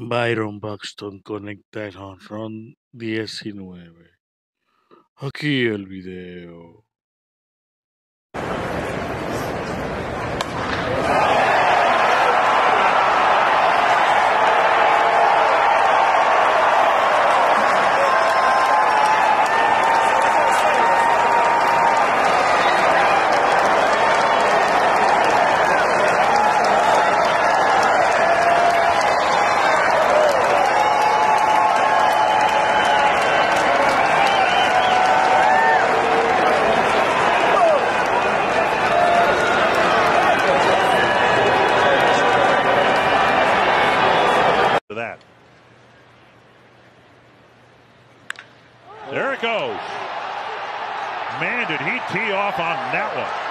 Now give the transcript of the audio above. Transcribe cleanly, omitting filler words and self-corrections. Byron Buxton Conecta con Ron 19. Aquí el video. That. There it goes. Man, did he tee off on that one.